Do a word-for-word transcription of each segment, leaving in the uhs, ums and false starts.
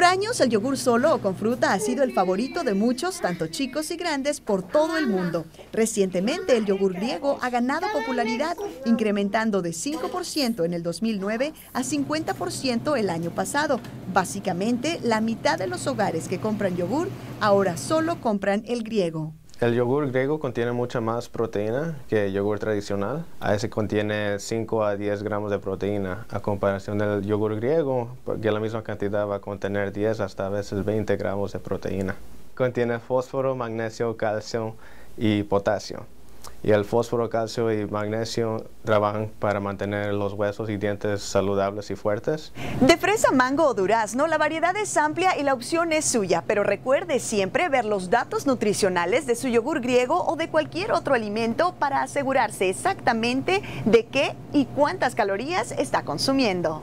Por años, el yogur solo o con fruta ha sido el favorito de muchos, tanto chicos y grandes, por todo el mundo. Recientemente, el yogur griego ha ganado popularidad, incrementando de cinco por ciento en el dos mil nueve a cincuenta por ciento el año pasado. Básicamente, la mitad de los hogares que compran yogur ahora solo compran el griego. El yogur griego contiene mucha más proteína que el yogur tradicional. A ese contiene cinco a diez gramos de proteína. A comparación del yogur griego, que la misma cantidad va a contener diez hasta a veces veinte gramos de proteína. Contiene fósforo, magnesio, calcio y potasio. Y el fósforo, calcio y magnesio trabajan para mantener los huesos y dientes saludables y fuertes. De fresa, mango o durazno, la variedad es amplia y la opción es suya, pero recuerde siempre ver los datos nutricionales de su yogur griego o de cualquier otro alimento para asegurarse exactamente de qué y cuántas calorías está consumiendo.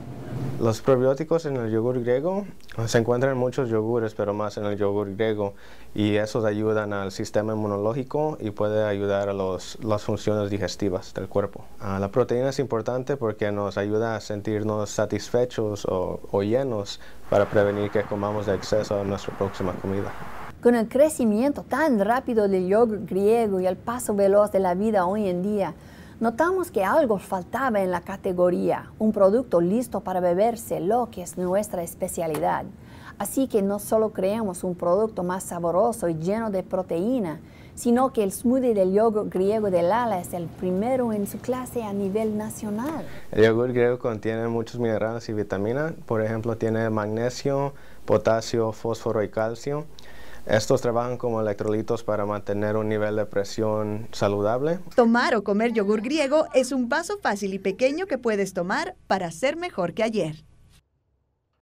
Los probióticos en el yogur griego se encuentran en muchos yogures, pero más en el yogur griego, y esos ayudan al sistema inmunológico y puede ayudar a los, las funciones digestivas del cuerpo. Uh, la proteína es importante porque nos ayuda a sentirnos satisfechos o, o llenos para prevenir que comamos de exceso en nuestra próxima comida. Con el crecimiento tan rápido del yogur griego y el paso veloz de la vida hoy en día, notamos que algo faltaba en la categoría, un producto listo para beberse, lo que es nuestra especialidad. Así que no solo creamos un producto más sabroso y lleno de proteína, sino que el smoothie del yogur griego de Lala es el primero en su clase a nivel nacional. El yogur griego contiene muchos minerales y vitaminas, por ejemplo tiene magnesio, potasio, fósforo y calcio. Estos trabajan como electrolitos para mantener un nivel de presión saludable. Tomar o comer yogur griego es un vaso fácil y pequeño que puedes tomar para ser mejor que ayer.